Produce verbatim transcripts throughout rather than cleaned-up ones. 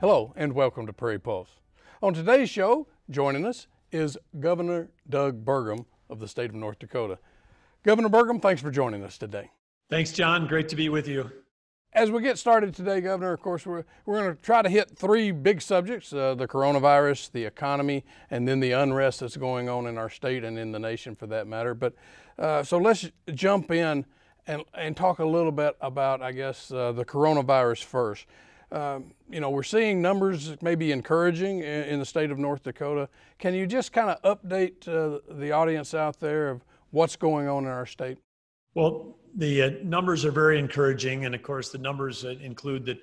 Hello and welcome to Prairie Pulse. On today's show, joining us is Governor Doug Burgum of the state of North Dakota. Governor Burgum, thanks for joining us today. Thanks, John. Great to be with you. As we get started today, Governor, of course, we're, we're going to try to hit three big subjects, uh, the coronavirus, the economy, and then the unrest that's going on in our state and in the nation for that matter. But uh, so let's jump in and, and talk a little bit about, I guess, uh, the coronavirus first. Um, you know, we're seeing numbers that may be encouraging in, in the state of North Dakota. Can you just kind of update uh, the audience out there of what's going on in our state? Well, the uh, numbers are very encouraging. And of course, the numbers uh, include that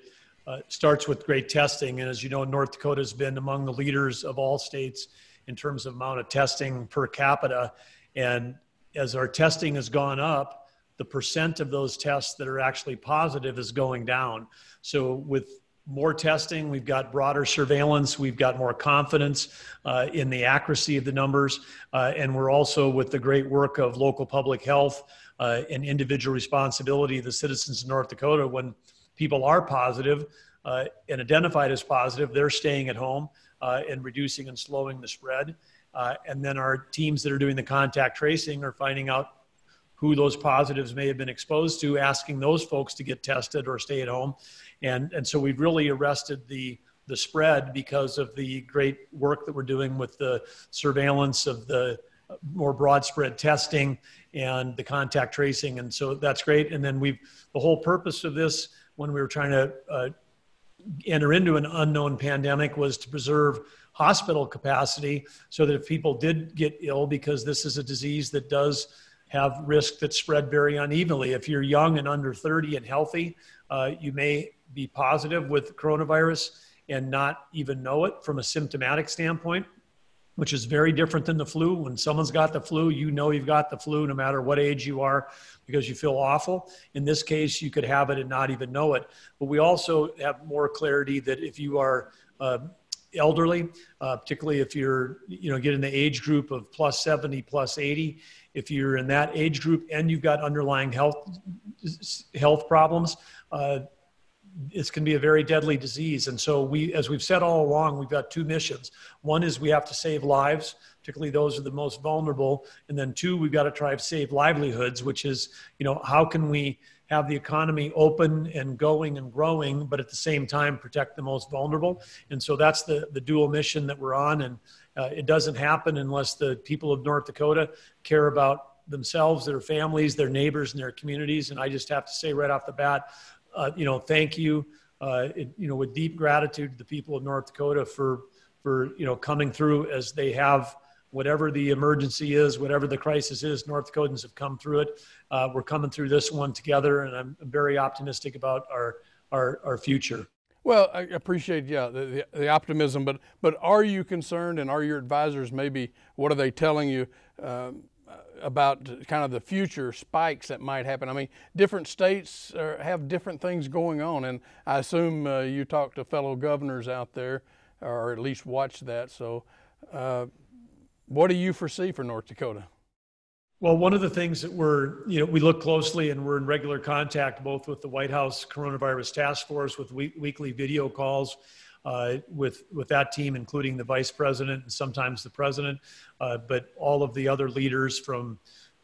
uh, starts with great testing. And as you know, North Dakota has been among the leaders of all states in terms of amount of testing per capita. And as our testing has gone up, the percent of those tests that are actually positive is going down. So with more testing, we've got broader surveillance, we've got more confidence uh, in the accuracy of the numbers. Uh, and we're also, with the great work of local public health uh, and individual responsibility of the citizens of North Dakota, when people are positive uh, and identified as positive, they're staying at home uh, and reducing and slowing the spread. Uh, and then our teams that are doing the contact tracing are finding out who those positives may have been exposed to, asking those folks to get tested or stay at home. And, and so we've really arrested the, the spread because of the great work that we're doing with the surveillance of the more broad spread testing and the contact tracing. And so that's great. And then we've, the whole purpose of this, when we were trying to uh, enter into an unknown pandemic, was to preserve hospital capacity so that if people did get ill, because this is a disease that does have risk that's spread very unevenly. If you're young and under thirty and healthy, uh, you may be positive with coronavirus and not even know it from a symptomatic standpoint, which is very different than the flu. When someone's got the flu, you know you've got the flu no matter what age you are because you feel awful. In this case, you could have it and not even know it. But we also have more clarity that if you are uh, elderly, uh, particularly if you're, you know, get in the age group of plus seventy, plus eighty, if you're in that age group and you've got underlying health health problems, uh, it's going to be a very deadly disease. And so we, as we've said all along, we've got two missions. One is we have to save lives, particularly those are the most vulnerable. And then two, we've got to try to save livelihoods, which is, you know, how can we have the economy open and going and growing, but at the same time protect the most vulnerable. And so that's the, the dual mission that we're on. And uh, it doesn't happen unless the people of North Dakota care about themselves, their families, their neighbors, and their communities. And I just have to say right off the bat, uh, you know, thank you, uh, it, you know, with deep gratitude to the people of North Dakota for, for, you know, coming through as they have. Whatever the emergency is, whatever the crisis is, North Dakotans have come through it. Uh, we're coming through this one together, and I'm very optimistic about our our, our future. Well, I appreciate yeah the, the, the optimism, but but are you concerned, and are your advisors maybe, what are they telling you um, about kind of the future spikes that might happen? I mean, different states are, have different things going on, and I assume uh, you talk to fellow governors out there, or at least watch that. So. Uh, What do you foresee for North Dakota? Well, one of the things that we're, you know, we look closely and we're in regular contact both with the White House Coronavirus Task Force with we- weekly video calls uh, with, with that team, including the Vice President and sometimes the President, uh, but all of the other leaders from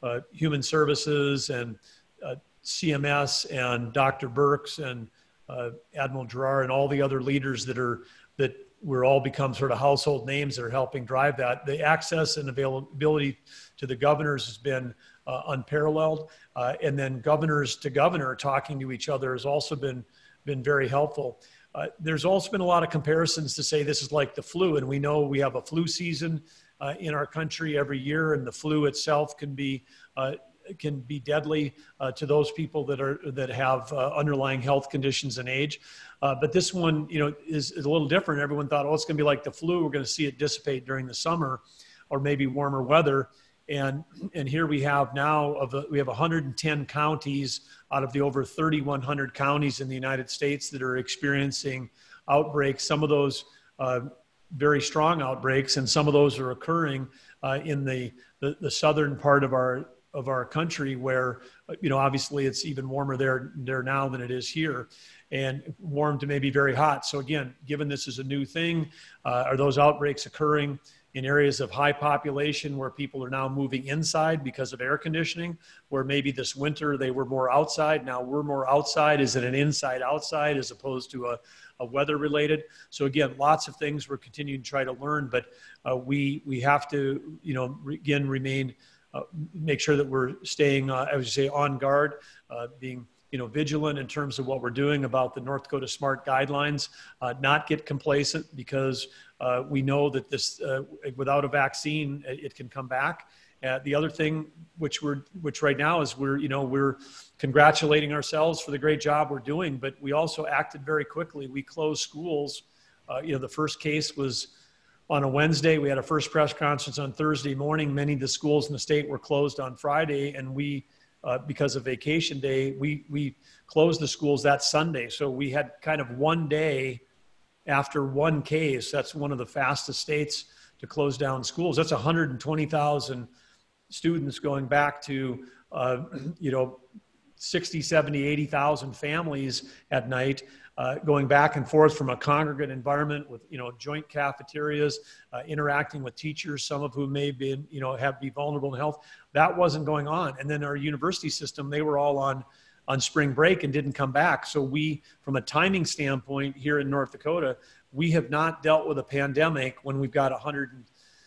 uh, Human Services and uh, C M S and Doctor Birx and uh, Admiral Gerard and all the other leaders that are, that we're all become sort of household names that are helping drive that. The access and availability to the governors has been uh, unparalleled. Uh, and then governors to governor talking to each other has also been, been very helpful. Uh, there's also been a lot of comparisons to say this is like the flu. And we know we have a flu season uh, in our country every year, and the flu itself can be uh, can be deadly uh, to those people that are that have uh, underlying health conditions and age. Uh, but this one, you know, is, is a little different. Everyone thought, oh, it's going to be like the flu. We're going to see it dissipate during the summer or maybe warmer weather. And and here we have now, of a, we have one hundred ten counties out of the over thirty-one hundred counties in the United States that are experiencing outbreaks. Some of those uh, very strong outbreaks, and some of those are occurring uh, in the, the, the southern part of our of our country where, you know, obviously it's even warmer there, there now than it is here, and warm to maybe very hot. So again, given this is a new thing, uh, are those outbreaks occurring in areas of high population where people are now moving inside because of air conditioning, where maybe this winter they were more outside, now we're more outside? Is it an inside outside as opposed to a, a weather related? So again, lots of things we're continuing to try to learn, but uh, we, we have to, you know, again, remain, uh, make sure that we're staying, uh, I would say, on guard, uh, being you know, vigilant in terms of what we're doing about the North Dakota SMART guidelines, uh, not get complacent, because uh, we know that this, uh, without a vaccine, it can come back. Uh, the other thing, which we're, which right now is we're, you know, we're congratulating ourselves for the great job we're doing, but we also acted very quickly. We closed schools. Uh, you know, the first case was on a Wednesday. We had a first press conference on Thursday morning. Many of the schools in the state were closed on Friday, and we, Uh, because of vacation day, we, we closed the schools that Sunday. So we had kind of one day after one case. That's one of the fastest states to close down schools. That's one hundred twenty thousand students going back to, uh, you know, sixty, seventy, eighty thousand families at night, uh, going back and forth from a congregate environment with, you know, joint cafeterias, uh, interacting with teachers, some of whom may be, you know, have be vulnerable in health. That wasn't going on. And then our university system, they were all on, on spring break and didn't come back. So we, from a timing standpoint here in North Dakota, we have not dealt with a pandemic when we've got one hundred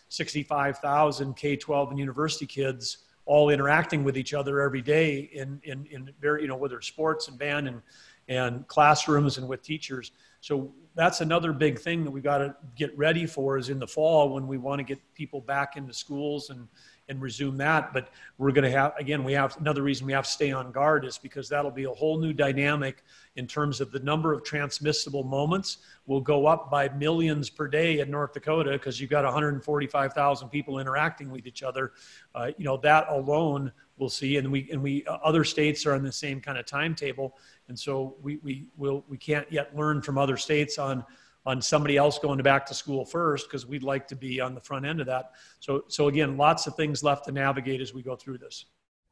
sixty-five thousand K twelve and university kids all interacting with each other every day in, in, in very, you know, whether it's sports and band and, and classrooms and with teachers. So that's another big thing that we've got to get ready for, is in the fall when we want to get people back into schools and, and resume that. But we're going to have, again, we have another reason we have to stay on guard, is because that'll be a whole new dynamic in terms of the number of transmissible moments will go up by millions per day in North Dakota, because you've got one hundred forty-five thousand people interacting with each other. Uh, you know, that alone we'll see. And we, and we, uh, other states are on the same kind of timetable. And so we, we will, we can't yet learn from other states on, on somebody else going back to school first, because we'd like to be on the front end of that. So, so again, lots of things left to navigate as we go through this.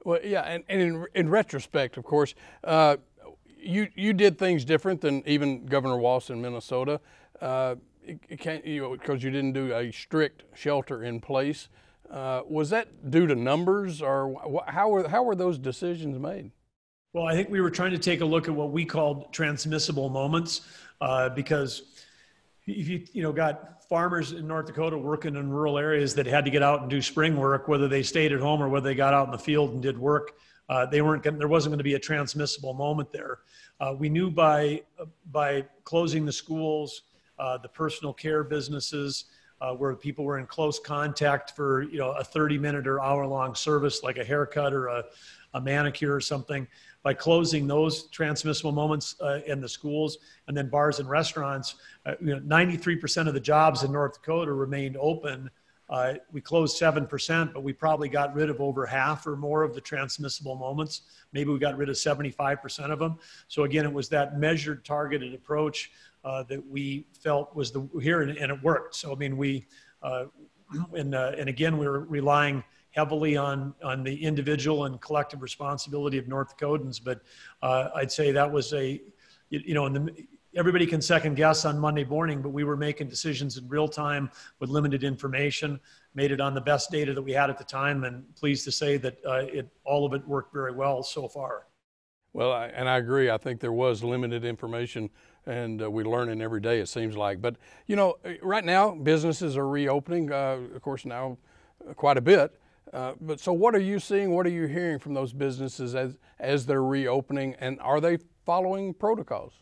Well, yeah, and, and in, in retrospect, of course, uh, you you did things different than even Governor Walz in Minnesota, because uh, you, know, you didn't do a strict shelter in place. Uh, was that due to numbers, or wh how were how were those decisions made? Well, I think we were trying to take a look at what we called transmissible moments, uh, because if you, you know, got farmers in North Dakota working in rural areas that had to get out and do spring work, whether they stayed at home or whether they got out in the field and did work, uh, they weren't gonna, there wasn't going to be a transmissible moment there. Uh, we knew by, by closing the schools, uh, the personal care businesses, uh, where people were in close contact for, you know, a thirty minute or hour long service, like a haircut or a, a manicure or something, by closing those transmissible moments uh, in the schools, and then bars and restaurants, uh, you know, ninety-three percent of the jobs in North Dakota remained open. Uh, we closed seven percent, but we probably got rid of over half or more of the transmissible moments. Maybe we got rid of seventy-five percent of them. So again, it was that measured, targeted approach uh, that we felt was the here, and, and it worked. So, I mean, we, uh, and, uh, and again, we were relying heavily on, on the individual and collective responsibility of North Dakotans. But uh, I'd say that was a, you, you know, in the, everybody can second guess on Monday morning, but we were making decisions in real time with limited information, made it on the best data that we had at the time, and pleased to say that uh, it, all of it worked very well so far. Well, I, and I agree. I think there was limited information, and uh, we're learning every day, it seems like. But, you know, right now businesses are reopening, uh, of course, now quite a bit. Uh, but so what are you seeing, what are you hearing from those businesses as, as they're reopening, and are they following protocols?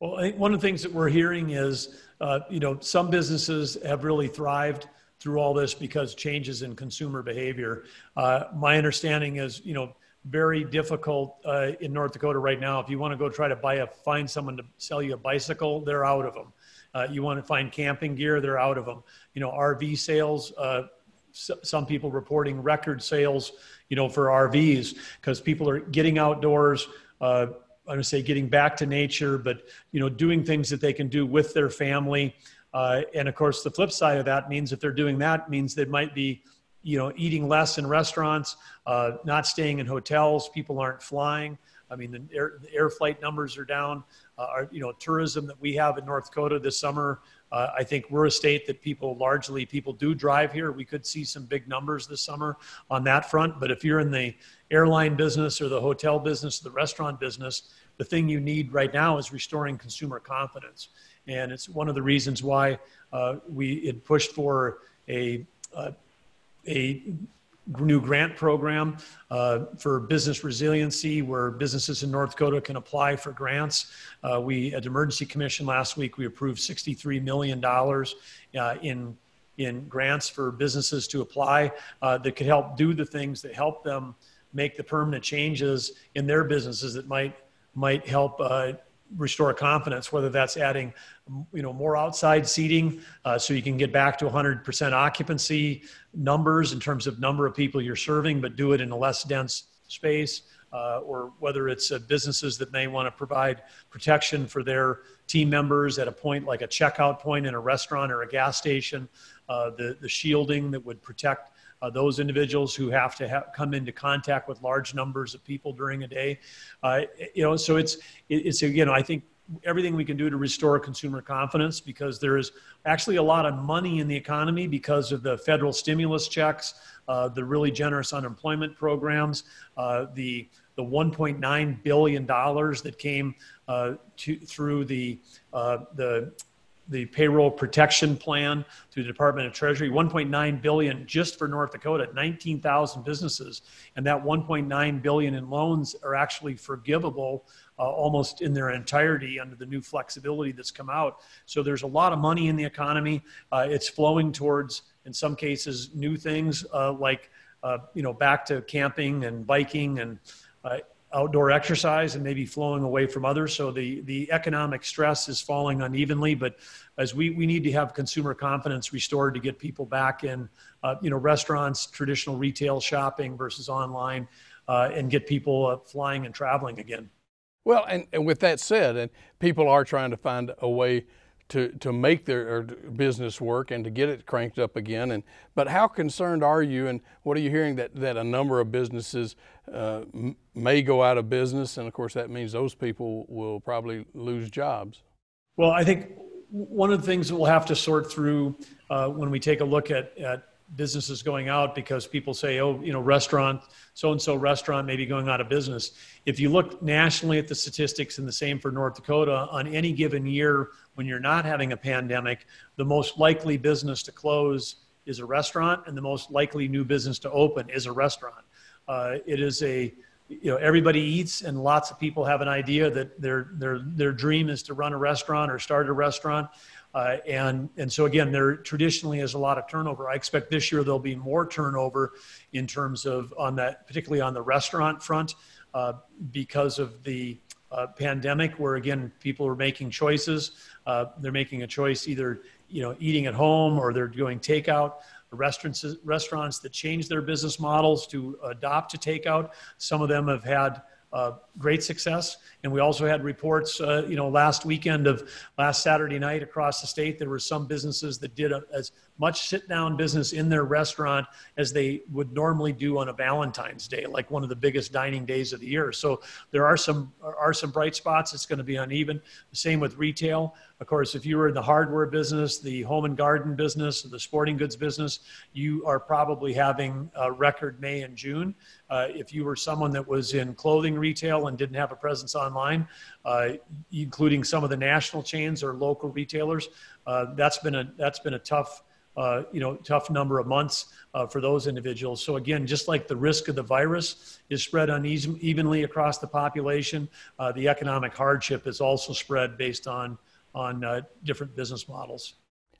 Well, I think one of the things that we're hearing is, uh, you know, some businesses have really thrived through all this because changes in consumer behavior. Uh, my understanding is, you know, very difficult uh, in North Dakota right now. If you want to go try to buy a, find someone to sell you a bicycle, they're out of them. Uh, you want to find camping gear, they're out of them. You know, R V sales, uh, some people reporting record sales, you know, for R Vs, because people are getting outdoors, uh, I'm going to say getting back to nature, but, you know, doing things that they can do with their family. Uh, and of course, the flip side of that means if they're doing that means they might be you know, eating less in restaurants, uh, not staying in hotels, people aren't flying. I mean, the air, the air flight numbers are down. Uh, our, you know, tourism that we have in North Dakota this summer, uh, I think we're a state that people largely, people do drive here. We could see some big numbers this summer on that front. But if you're in the airline business or the hotel business, the restaurant business, the thing you need right now is restoring consumer confidence. And it's one of the reasons why uh, we had pushed for a, uh, a new grant program uh, for business resiliency, where businesses in North Dakota can apply for grants. Uh, we, at the Emergency Commission last week, we approved sixty-three million dollars uh, in, in grants for businesses to apply uh, that could help do the things that help them make the permanent changes in their businesses that might, might help uh, restore confidence, whether that's adding, you know, more outside seating uh, so you can get back to one hundred percent occupancy numbers in terms of number of people you're serving, but do it in a less dense space, uh, or whether it's uh, businesses that may want to provide protection for their team members at a point like a checkout point in a restaurant or a gas station, uh, the, the shielding that would protect Uh, those individuals who have to ha come into contact with large numbers of people during a day. Uh, you know, so it's, it's, you know, I think everything we can do to restore consumer confidence, because there is actually a lot of money in the economy because of the federal stimulus checks, uh, the really generous unemployment programs, uh, the, the one point nine billion dollars that came uh, to, through the, uh, the, the payroll protection plan through the Department of Treasury, one point nine billion dollars just for North Dakota, nineteen thousand businesses. And that one point nine billion dollars in loans are actually forgivable uh, almost in their entirety under the new flexibility that's come out. So there's a lot of money in the economy. Uh, it's flowing towards, in some cases, new things uh, like, uh, you know, back to camping and biking and uh, outdoor exercise, and maybe flowing away from others. So the, the economic stress is falling unevenly, but as we, we need to have consumer confidence restored to get people back in, uh, you know, restaurants, traditional retail shopping versus online, uh, and get people uh, flying and traveling again. Well, and, and with that said, and people are trying to find a way to, to make their business work and to get it cranked up again. And, but how concerned are you, and what are you hearing that, that a number of businesses uh, m may go out of business? And of course that means those people will probably lose jobs. Well, I think one of the things that we'll have to sort through uh, when we take a look at, at businesses going out, because people say, oh, you know, restaurant, so-and-so restaurant may be going out of business. If you look nationally at the statistics, and the same for North Dakota, on any given year when you're not having a pandemic, the most likely business to close is a restaurant, and the most likely new business to open is a restaurant. Uh, it is a, you know, everybody eats, and lots of people have an idea that their, their, their dream is to run a restaurant or start a restaurant. Uh, and, and so again, there traditionally is a lot of turnover. I expect this year there'll be more turnover in terms of on that, particularly on the restaurant front, uh, because of the uh, pandemic, where again, people are making choices. Uh, they're making a choice, either, you know, eating at home, or they're doing takeout. Restaurants, restaurants that change their business models to adopt to takeout, some of them have had Uh, great success. And we also had reports, uh, you know, last weekend of last Saturday night across the state, there were some businesses that did a, as much sit down business in their restaurant as they would normally do on a Valentine's Day, like one of the biggest dining days of the year. So there are some, are some bright spots. It's going to be uneven. The same with retail. Of course, if you were in the hardware business, the home and garden business, the sporting goods business, you are probably having a record May and June. Uh, if you were someone that was in clothing retail and didn't have a presence online, uh, including some of the national chains or local retailers, uh, that's been a, that's been a tough, uh, you know, tough number of months uh, for those individuals. So again, just like the risk of the virus is spread unevenly across the population, uh, the economic hardship is also spread based on on uh, different business models.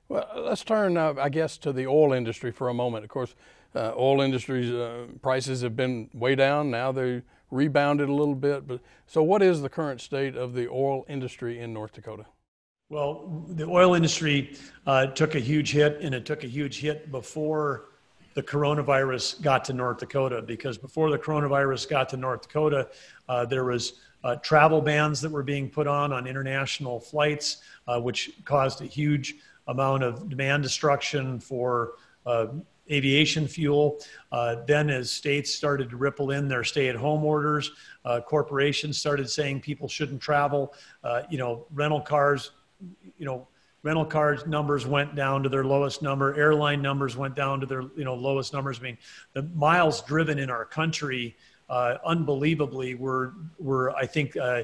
Well, let's turn, uh, I guess, to the oil industry for a moment. Of course, uh, oil industry's uh, prices have been way down. Now they rebounded a little bit. But so what is the current state of the oil industry in North Dakota? Well, the oil industry uh, took a huge hit, and it took a huge hit before the coronavirus got to North Dakota, because before the coronavirus got to North Dakota, uh, there was Uh, travel bans that were being put on on international flights, uh, which caused a huge amount of demand destruction for uh, aviation fuel. Uh, then as states started to ripple in their stay-at-home orders, uh, corporations started saying people shouldn't travel. Uh, you know, rental cars, you know, rental cars numbers went down to their lowest number. Airline numbers went down to their you know lowest numbers. I mean, the miles driven in our country, uh, unbelievably, were were I think uh,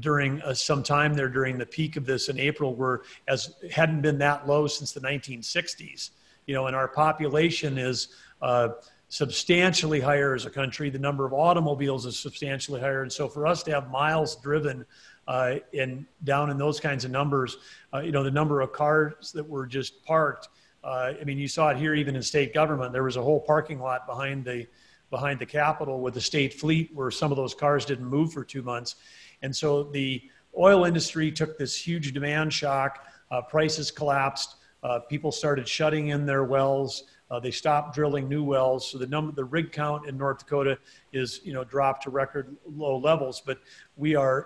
during uh, some time there during the peak of this in April were as hadn't been that low since the nineteen sixties. You know, and our population is uh, substantially higher as a country. The number of automobiles is substantially higher, and so for us to have miles driven Uh, and down in those kinds of numbers, uh, you know, the number of cars that were just parked. Uh, I mean, you saw it here, even in state government, there was a whole parking lot behind the, behind the Capitol with the state fleet where some of those cars didn't move for two months. And so the oil industry took this huge demand shock, uh, prices collapsed, uh, people started shutting in their wells. Uh, they stopped drilling new wells, so the number, the rig count in North Dakota is, you know, dropped to record low levels. But we are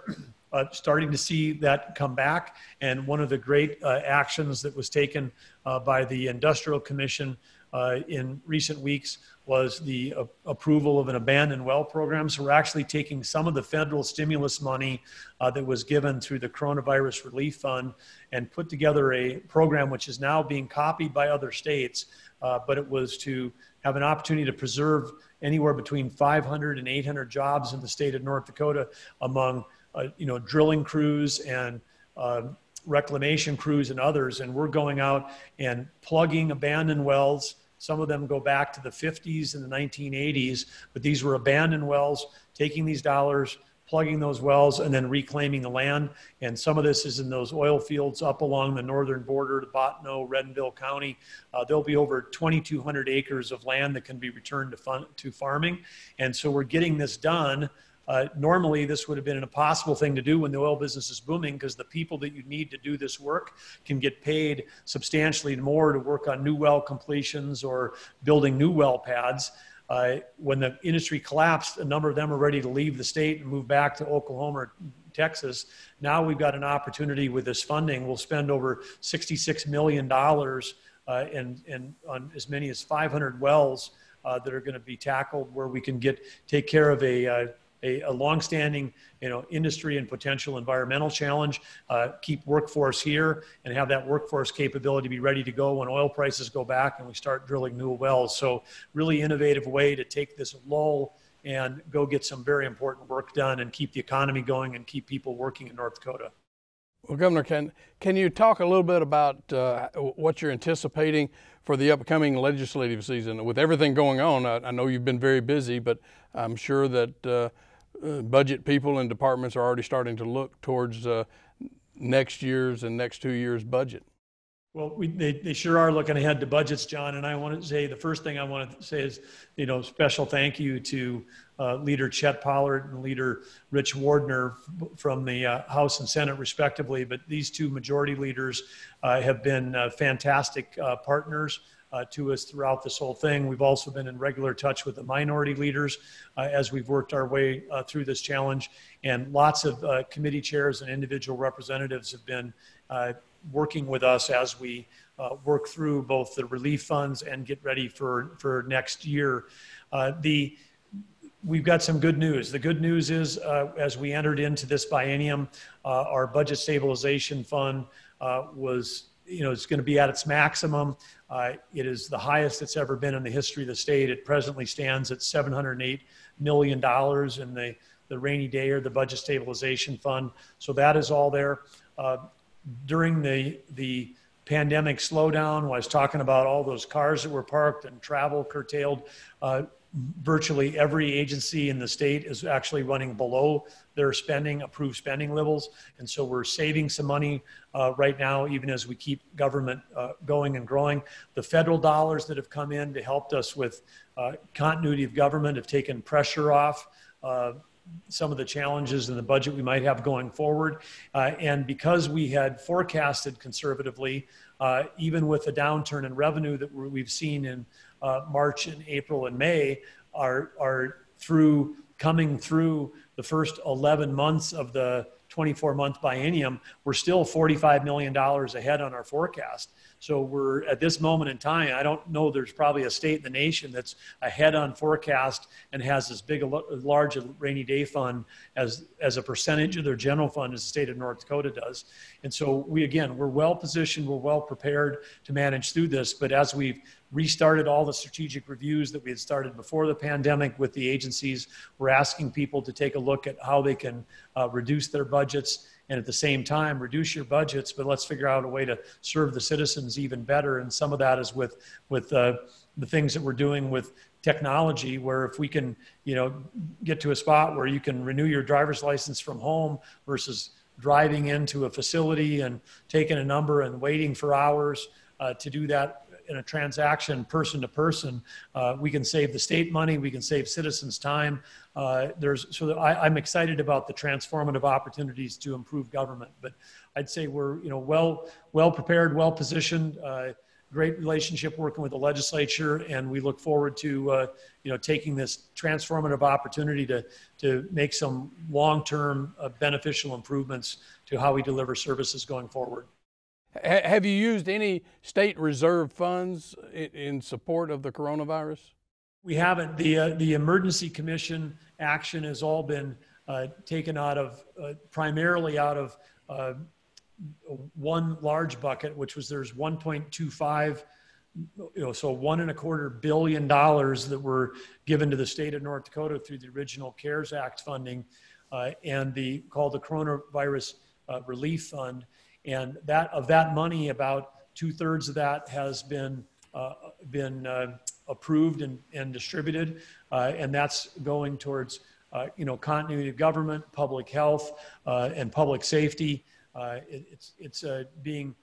uh, starting to see that come back. And one of the great uh, actions that was taken uh, by the Industrial Commission uh, in recent weeks was the uh, approval of an abandoned well program. So we're actually taking some of the federal stimulus money uh, that was given through the Coronavirus Relief Fund and put together a program which is now being copied by other states. Uh, but it was to have an opportunity to preserve anywhere between five hundred and eight hundred jobs in the state of North Dakota among, uh, you know, drilling crews and uh, reclamation crews and others. And we're going out and plugging abandoned wells. Some of them go back to the fifties and the nineteen eighties, but these were abandoned wells, taking these dollars, plugging those wells, and then reclaiming the land. And some of this is in those oil fields up along the northern border to Bottineau, Redinville County. Uh, there'll be over twenty-two hundred acres of land that can be returned to, fun, to farming. And so we're getting this done. Uh, normally, this would have been an impossible thing to do when the oil business is booming, because the people that you need to do this work can get paid substantially more to work on new well completions or building new well pads. Uh, when the industry collapsed, a number of them are ready to leave the state and move back to Oklahoma or Texas. Now we've got an opportunity with this funding. We'll spend over sixty-six million dollars uh, and, and on as many as five hundred wells uh, that are going to be tackled, where we can get take care of a uh, A, a longstanding, you know, industry and potential environmental challenge, uh, keep workforce here, and have that workforce capability be ready to go when oil prices go back and we start drilling new wells. So really innovative way to take this lull and go get some very important work done and keep the economy going and keep people working in North Dakota. Well, Governor, can, can you talk a little bit about uh, what you're anticipating for the upcoming legislative season? With everything going on, I, I know you've been very busy, but I'm sure that uh, Uh, budget people and departments are already starting to look towards uh, next year's and next two years' budget. Well, we, they, they sure are looking ahead to budgets, John. And I want to say the first thing I want to say is, you know, special thank you to uh, Leader Chet Pollard and Leader Rich Wardner from the uh, House and Senate, respectively. But these two majority leaders uh, have been uh, fantastic uh, partners Uh, to us throughout this whole thing. We've also been in regular touch with the minority leaders uh, as we've worked our way uh, through this challenge. And lots of uh, committee chairs and individual representatives have been uh, working with us as we uh, work through both the relief funds and get ready for, for next year. Uh, the We've got some good news. The good news is, uh, as we entered into this biennium, uh, our budget stabilization fund uh, was you know, it's going to be at its maximum. Uh, it is the highest it's ever been in the history of the state. It presently stands at seven hundred eight million dollars in the, the rainy day or the budget stabilization fund. So that is all there. Uh, during the, the pandemic slowdown, I was talking about all those cars that were parked and travel curtailed. Uh, virtually every agency in the state is actually running below their spending, approved spending levels. And so we're saving some money uh, right now, even as we keep government uh, going and growing. The federal dollars that have come in to help us with uh, continuity of government have taken pressure off uh, some of the challenges in the budget we might have going forward. Uh, and because we had forecasted conservatively, uh, even with the downturn in revenue that we've seen in Uh, March and April and May, are, are through coming through the first eleven months of the twenty-four month biennium, we're still forty-five million dollars ahead on our forecast. So we're at this moment in time, I don't know, there's probably a state in the nation that's ahead on forecast and has as big a large a rainy day fund as, as a percentage of their general fund as the state of North Dakota does. And so we, again, we're well positioned, we're well prepared to manage through this. But as we've restarted all the strategic reviews that we had started before the pandemic with the agencies, we're asking people to take a look at how they can uh, reduce their budgets, and at the same time, reduce your budgets, but let's figure out a way to serve the citizens even better. And some of that is with, with uh, the things that we're doing with technology, where if we can, you know, get to a spot where you can renew your driver's license from home versus driving into a facility and taking a number and waiting for hours uh, to do that in a transaction person to person, uh, we can save the state money, we can save citizens time. Uh, there's, so I, I'm excited about the transformative opportunities to improve government, but I'd say we're, you know, well, well prepared, well positioned, uh, great relationship working with the legislature, and we look forward to, uh, you know, taking this transformative opportunity to, to make some long-term uh, beneficial improvements to how we deliver services going forward. Have you used any state reserve funds in support of the coronavirus? We haven't. The, uh, the Emergency Commission action has all been uh, taken out of, uh, primarily out of uh, one large bucket, which was there's one point two five, you know, so one and a quarter billion dollars that were given to the state of North Dakota through the original CARES Act funding uh, and the called the Coronavirus uh, Relief Fund. And that of that money, about two thirds of that has been uh, been uh, approved and, and distributed, uh, and that's going towards uh, you know, continuity of government, public health, uh, and public safety. Uh, it, it's it's uh, being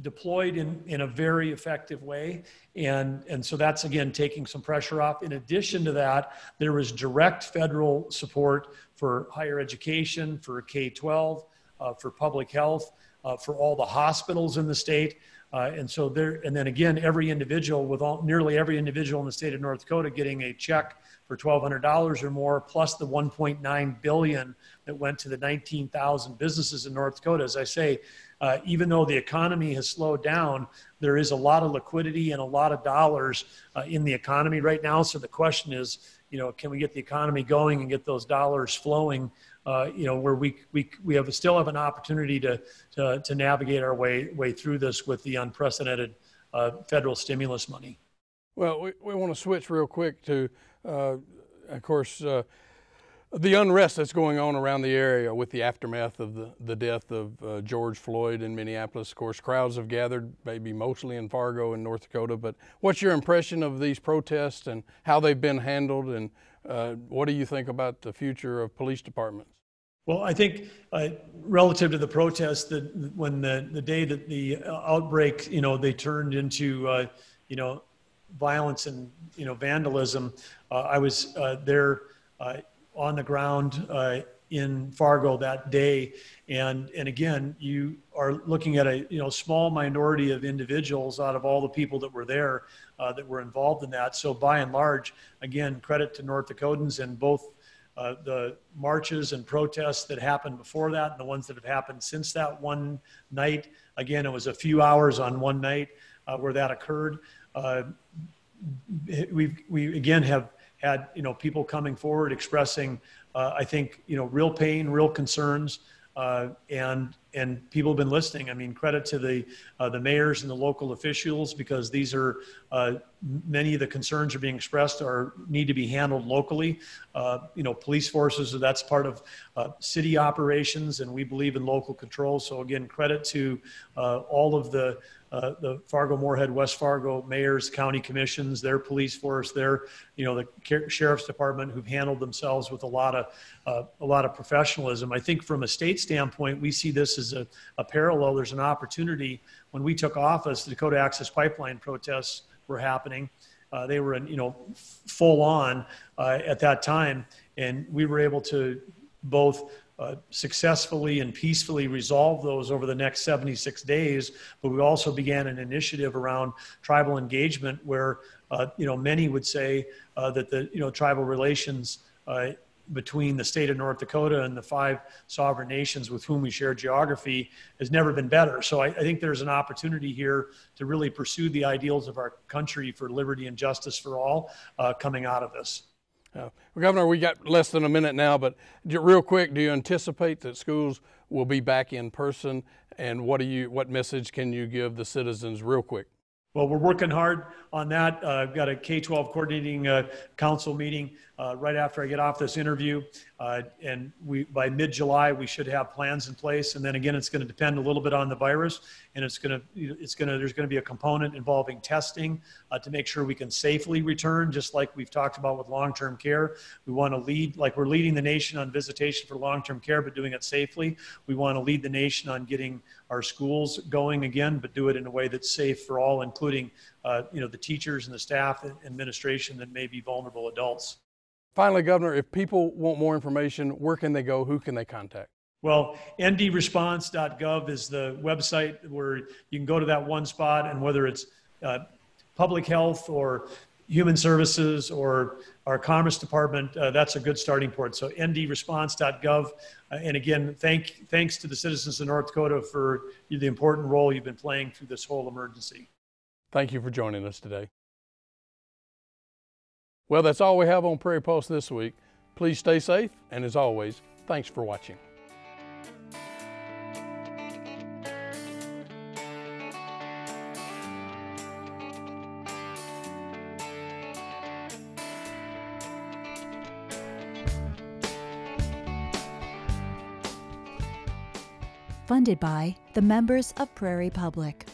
deployed in in a very effective way, and and so that's again taking some pressure off. In addition to that, there was direct federal support for higher education, for K twelve, uh, for public health. Uh, for all the hospitals in the state. Uh, and so there, and then again, every individual with all, nearly every individual in the state of North Dakota getting a check for twelve hundred dollars or more, plus the one point nine billion dollars that went to the nineteen thousand businesses in North Dakota. As I say, uh, even though the economy has slowed down, there is a lot of liquidity and a lot of dollars uh, in the economy right now. So the question is, you know, can we get the economy going and get those dollars flowing? Uh, you know, where we we we have still have an opportunity to to, to navigate our way way through this with the unprecedented uh, federal stimulus money. Well, we we want to switch real quick to, uh, of course, uh, the unrest that's going on around the area with the aftermath of the the death of uh, George Floyd in Minneapolis. Of course, crowds have gathered, maybe mostly in Fargo and North Dakota. But what's your impression of these protests and how they've been handled, and Uh, what do you think about the future of police departments? Well, I think uh, relative to the protests, that when the, the day that the outbreak, you know, they turned into, uh, you know, violence and, you know, vandalism, uh, I was uh, there uh, on the ground uh, in Fargo that day. And, and again, you are looking at a, you know, small minority of individuals out of all the people that were there uh, that were involved in that. So by and large, again, credit to North Dakotans and both uh, the marches and protests that happened before that and the ones that have happened since that one night. Again, it was a few hours on one night uh, where that occurred. Uh, we've, we again have had, you know, people coming forward expressing, uh, I think, you know, real pain, real concerns, uh, and and people have been listening. I mean, credit to the uh, the mayors and the local officials, because these are uh, many of the concerns are being expressed or need to be handled locally. Uh, you know, police forces, that's part of uh, city operations, and we believe in local control. So again, credit to uh, all of the uh, the Fargo-Moorhead, West Fargo mayors, county commissions, their police force, their, you know, the sheriff's department, who've handled themselves with a lot of uh, a lot of professionalism. I think from a state standpoint, we see this as a, a parallel. There's an opportunity. When we took office, the Dakota Access Pipeline protests were happening. Uh, they were, in, you know, full on uh, at that time, and we were able to both uh, successfully and peacefully resolve those over the next seventy-six days. But we also began an initiative around tribal engagement, where uh, you know, many would say uh, that the, you know, tribal relations Uh, between the state of North Dakota and the five sovereign nations with whom we share geography has never been better. So I, I think there's an opportunity here to really pursue the ideals of our country for liberty and justice for all uh, coming out of this. Uh, well, Governor, we got less than a minute now, but real quick, do you anticipate that schools will be back in person? And what do you, what message can you give the citizens real quick? Well, we're working hard on that. Uh, I've got a K twelve coordinating uh, council meeting uh, right after I get off this interview. Uh, and we, by mid-July, we should have plans in place. And then again, it's going to depend a little bit on the virus. And it's going to, it's going to, there's going to be a component involving testing uh, to make sure we can safely return, just like we've talked about with long-term care. We want to lead, like we're leading the nation on visitation for long-term care, but doing it safely. We want to lead the nation on getting our schools going again, but do it in a way that's safe for all, including uh, you know, the teachers and the staff and administration that may be vulnerable adults. Finally, Governor, if people want more information, where can they go? Who can they contact? Well, N D response dot gov is the website where you can go to that one spot, and whether it's uh, public health or Human Services or our Commerce Department, uh, that's a good starting point. So N D response dot gov. Uh, and again, thank, thanks to the citizens of North Dakota for the important role you've been playing through this whole emergency. Thank you for joining us today. Well, that's all we have on Prairie Pulse this week. Please stay safe, and as always, thanks for watching. Funded by the members of Prairie Public.